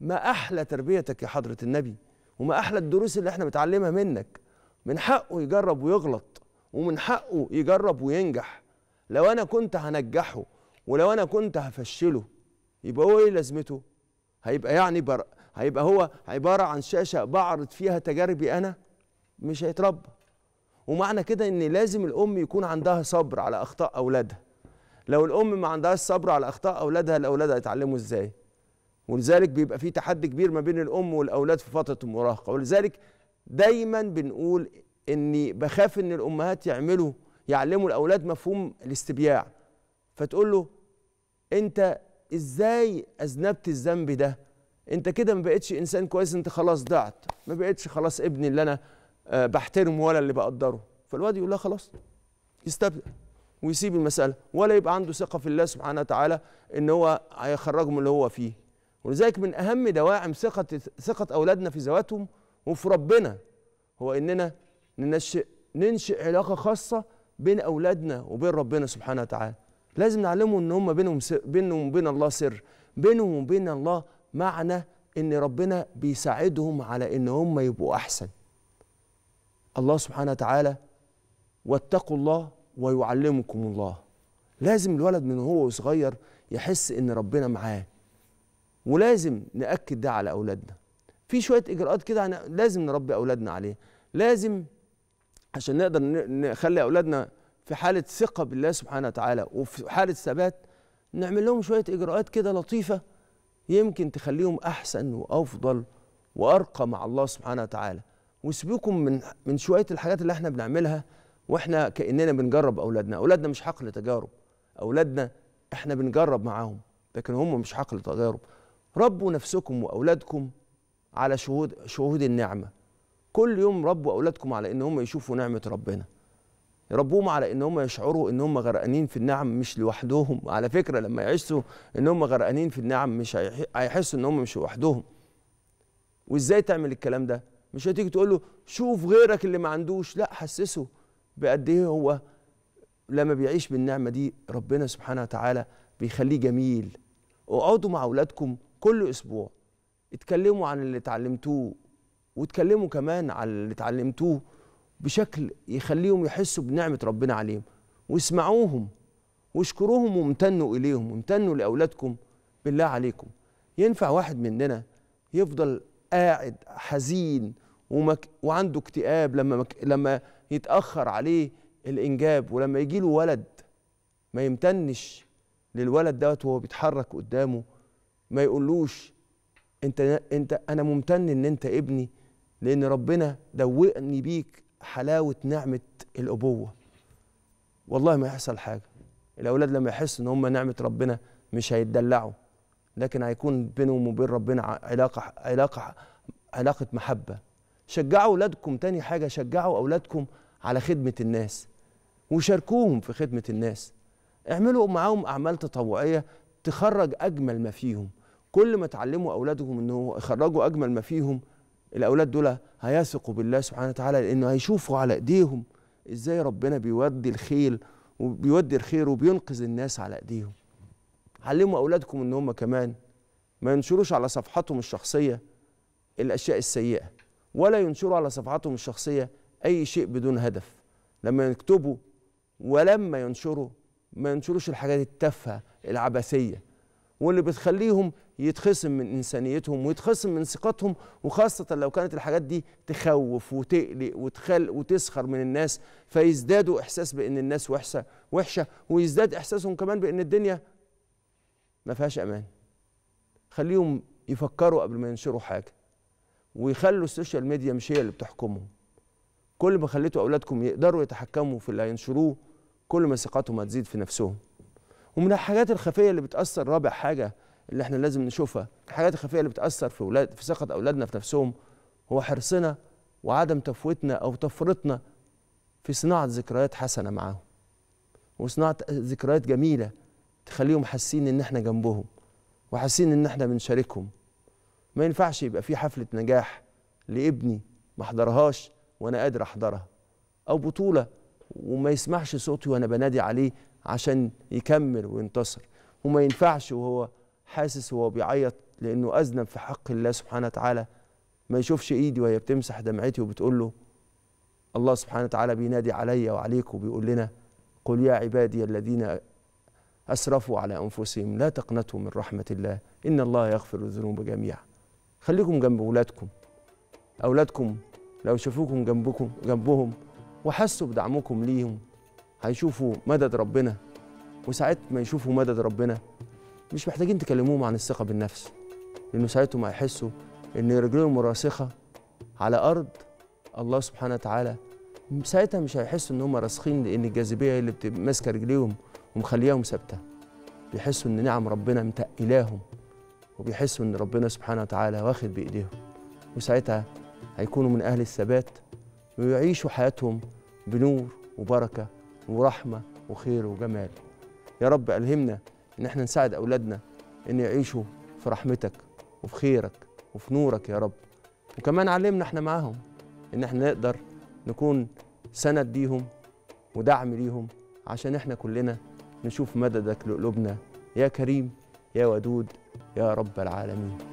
ما أحلى تربيتك يا حضرة النبي، وما أحلى الدروس اللي احنا بتعلمها منك. من حقه يجرب ويغلط، ومن حقه يجرب وينجح. لو أنا كنت هنجحه ولو أنا كنت هفشله يبقى هو إيه لازمته؟ هيبقى يعني هيبقى هو عبارة عن شاشة بعرض فيها تجاربي أنا؟ مش هيتربى. ومعنى كده إن لازم الأم يكون عندها صبر على أخطاء أولادها. لو الأم ما عندهاش صبر على أخطاء أولادها، الأولاد هيتعلموا إزاي؟ ولذلك بيبقى في تحدي كبير ما بين الأم والأولاد في فترة المراهقة، ولذلك دايما بنقول إني بخاف إن الأمهات يعلموا الأولاد مفهوم الاستبياع. فتقول له أنت إزاي أذنبت الذنب ده؟ أنت كده ما بقتش إنسان كويس، أنت خلاص ضعت، ما بقتش خلاص ابني اللي أنا بحترمه ولا اللي بقدره. فالواد يقول لها خلاص، يستبدأ ويسيب المسألة، ولا يبقى عنده ثقة في الله سبحانه وتعالى إن هو هيخرجه من اللي هو فيه. ولذلك من أهم دواعم ثقة أولادنا في ذواتهم وفي ربنا هو إننا ننشئ علاقة خاصة بين أولادنا وبين ربنا سبحانه وتعالى. لازم نعلمهم إن هم بينهم وبين الله سر، بينهم وبين الله معنى إن ربنا بيساعدهم على إن هم يبقوا أحسن. الله سبحانه وتعالى واتقوا الله ويعلمكم الله. لازم الولد من هو صغير يحس إن ربنا معاه، ولازم نأكد ده على أولادنا. في شوية إجراءات كده لازم نربي أولادنا عليها، لازم عشان نقدر نخلي أولادنا في حالة ثقة بالله سبحانه وتعالى وفي حالة ثبات. نعمل لهم شوية إجراءات كده لطيفة يمكن تخليهم أحسن وأفضل وأرقى مع الله سبحانه وتعالى. وسيبكم من شوية الحاجات اللي احنا بنعملها واحنا كأننا بنجرب أولادنا. أولادنا مش حقل تجارب، أولادنا احنا بنجرب معاهم، لكن هم مش حقل تجارب. ربوا نفسكم وأولادكم على شهود النعمة. كل يوم ربوا أولادكم على إن هم يشوفوا نعمة ربنا، يربوهم على إن هم يشعروا إن هم غرقانين في النعم مش لوحدهم. على فكرة لما يحسوا إن هم غرقانين في النعم مش هيحسوا إن هم مش لوحدهم. وإزاي تعمل الكلام ده؟ مش هتيجي تقول له شوف غيرك اللي ما عندوش، لا، حسسه بقد إيه هو لما بيعيش بالنعمة دي ربنا سبحانه وتعالى بيخليه جميل. اقعدوا مع أولادكم كل أسبوع، اتكلموا عن اللي اتعلمتوه، واتكلموا كمان عن اللي اتعلمتوه بشكل يخليهم يحسوا بنعمة ربنا عليهم، واسمعوهم واشكروهم وامتنوا إليهم، وامتنوا لأولادكم بالله عليكم. ينفع واحد مننا يفضل قاعد حزين وعنده اكتئاب لما يتأخر عليه الإنجاب، ولما يجي له ولد ما يمتنش للولد دوت وهو بيتحرك قدامه، ما يقولوش انت انا ممتن ان انت ابني لان ربنا دوقني بيك حلاوه نعمه الابوه. والله ما هيحصل حاجه. الاولاد لما يحسوا ان هم نعمه ربنا مش هيتدلعوا، لكن هيكون بينهم وبين ربنا علاقه محبه. شجعوا اولادكم. تاني حاجه، شجعوا اولادكم على خدمه الناس وشاركوهم في خدمه الناس. اعملوا معاهم اعمال تطوعيه تخرج اجمل ما فيهم. كل ما تعلموا اولادهم انه يخرجوا اجمل ما فيهم، الاولاد دول هيثقوا بالله سبحانه وتعالى، لانه هيشوفوا على ايديهم ازاي ربنا بيودي الخير وبينقذ الناس على ايديهم. علموا اولادكم ان هم كمان ما ينشروش على صفحتهم الشخصيه الاشياء السيئه، ولا ينشروا على صفحتهم الشخصيه اي شيء بدون هدف. لما يكتبوا ولما ينشروا ما ينشروش الحاجات التافهه العبثيه واللي بتخليهم يتخصم من إنسانيتهم ويتخصم من ثقتهم، وخاصة لو كانت الحاجات دي تخوف وتقلق وتسخر من الناس، فيزدادوا إحساس بأن الناس وحشة، ويزداد إحساسهم كمان بأن الدنيا ما فيهاش أمان. خليهم يفكروا قبل ما ينشروا حاجة، ويخلوا السوشيال ميديا مش هي اللي بتحكمهم. كل ما خليتوا أولادكم يقدروا يتحكموا في اللي هينشروه، كل ما ثقتهم هتزيد في نفسهم. ومن الحاجات الخفية اللي بتأثر، رابع حاجة اللي احنا لازم نشوفها، الحاجات الخفية اللي بتأثر في ثقة أولادنا في نفسهم، هو حرصنا وعدم تفويتنا أو تفرطنا في صناعة ذكريات حسنة معاهم، وصناعة ذكريات جميلة تخليهم حاسين إن احنا جنبهم وحاسين إن احنا بنشاركهم. ما ينفعش يبقى في حفلة نجاح لابني ما احضرهاش وأنا قادر أحضرها، أو بطولة وما يسمعش صوتي وأنا بنادي عليه عشان يكمل وينتصر، وما ينفعش وهو حاسس وهو بيعيط لأنه أذنب في حق الله سبحانه وتعالى، ما يشوفش إيدي وهي بتمسح دمعتي وبتقول له، الله سبحانه وتعالى بينادي عليا وعليك وبيقول لنا: قل يا عبادي الذين أسرفوا على أنفسهم لا تقنطوا من رحمة الله إن الله يغفر الذنوب جميعا. خليكم جنب أولادكم، أولادكم لو شافوكم جنبهم وحسوا بدعمكم ليهم هيشوفوا مدد ربنا، وساعة ما يشوفوا مدد ربنا مش محتاجين تكلموهم عن الثقة بالنفس، لأنه ساعتهم هيحسوا إن رجلهم راسخة على أرض الله سبحانه وتعالى. ساعتها مش هيحسوا إن هم راسخين لأن الجاذبية هي اللي ماسكة رجليهم ومخلياهم ثابتة، بيحسوا إن نعم ربنا متقلاهم، وبيحسوا إن ربنا سبحانه وتعالى واخد بإيديهم، وساعتها هيكونوا من أهل الثبات ويعيشوا حياتهم بنور وبركة ورحمة وخير وجمال. يا رب ألهمنا إن احنا نساعد أولادنا إن يعيشوا في رحمتك وفي خيرك وفي نورك يا رب، وكمان علمنا احنا معاهم إن احنا نقدر نكون سند ليهم ودعم ليهم، عشان احنا كلنا نشوف مددك لقلوبنا يا كريم يا ودود يا رب العالمين.